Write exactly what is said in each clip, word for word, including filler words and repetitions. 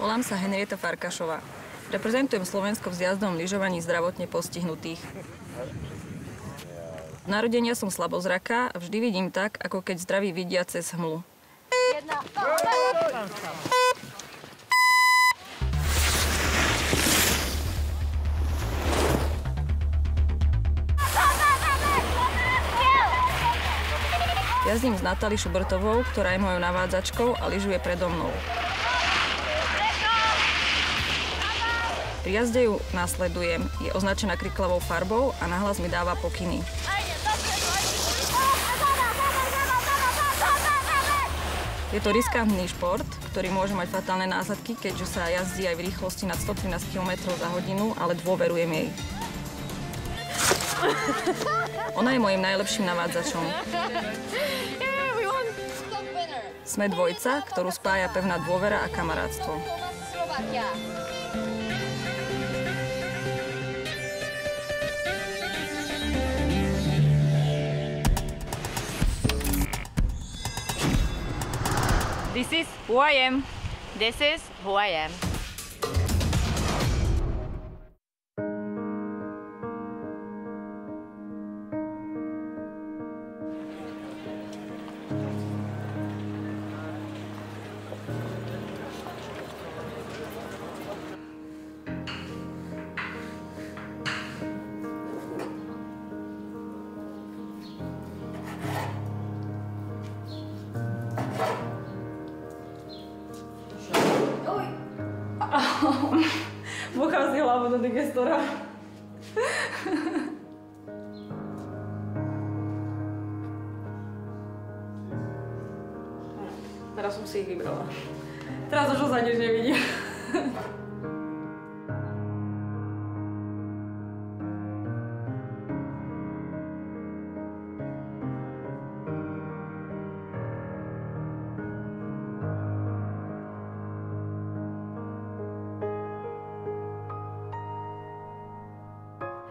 Volám sa Henrieta Farkasova. Reprezentujem Slovensko v zjazdnom lyžovaní zdravotne postihnutých. Narodenia som slabozraká a vždy vidím tak, ako keď zdraví vidia cez hmlu. Jedna, Jazdím s Natáliou Subrutovou, ktorá je mojou navádzačkou a lyžuje predo mnou. Pri jazde ju nasledujem. Je označená kriklavou farbou a nahlas mi dáva pokyny. Je to riskantný šport, ktorý môže mať fatálne následky, keďže sa jazdí aj v rýchlosti nad sto trinásť kilometrov za hodinu, ale dôverujem jej. Ona je mojím najlepším navádzačom. Sme dvojica, ktorú spája pevná dôvera a kamarátstvo. This is who I am. This is who I am. Vychází hlavu do digestora. Teraz som si ich vybrala. Teraz už ho za nič nevidím.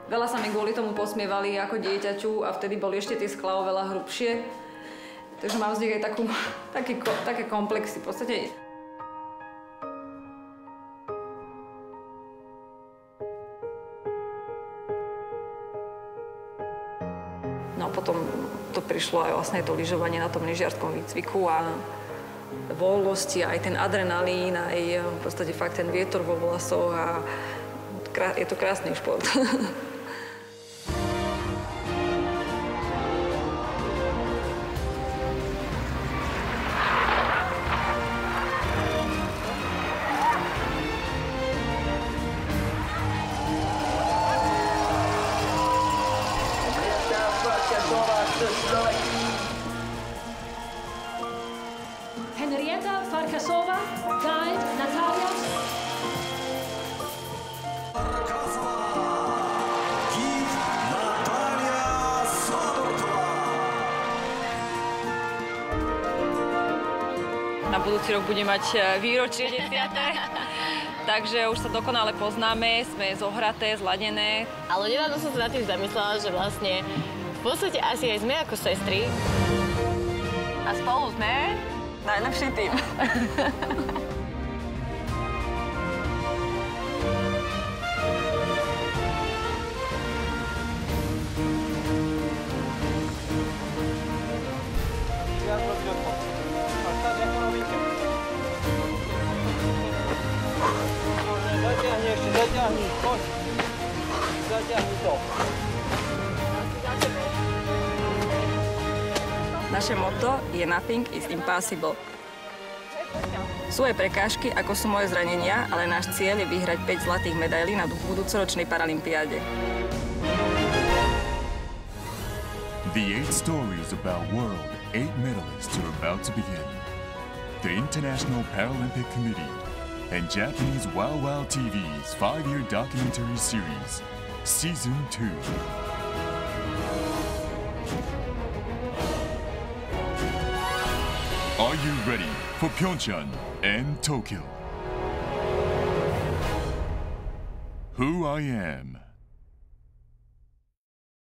Veľa sa mi kvôli tomu posmievali ako dieťaťu a vtedy boli ešte tie sklá oveľa hrubšie. Takže mám z nich aj takú, taký, také komplexy v podstate. No a potom to prišlo aj vlastne to lyžovanie na tom lyžiarskom výcviku a voľnosti, aj ten adrenalín, aj v podstate fakt ten vietor vo vlasoch a je to krásny šport. Henrieta Farkasova, Kaj, Natályos. Na budúci rok bude mať výročie desiate. Takže už sa dokonale poznáme, sme zohraté, zladené. Ale nedávno som sa na tým zamyslela, že vlastne v podstate asi aj sme ako sestry. A spolu sme najlepší tím. Zaťahni, poď. Zaťahni to. Naše motto je Nothing is impossible. Sú aj prekážky, ako sú moje zranenia, ale náš cieľ je vyhrať päť zlatých medailí na budúcoročnej Paralympiáde. The eight stories about world, eight medalists are about to begin. The International Paralympic Committee and Japanese Wow Wow T V's five-year documentary series, Season two. Are you ready for Pyeongchang and Tokyo? Who I Am.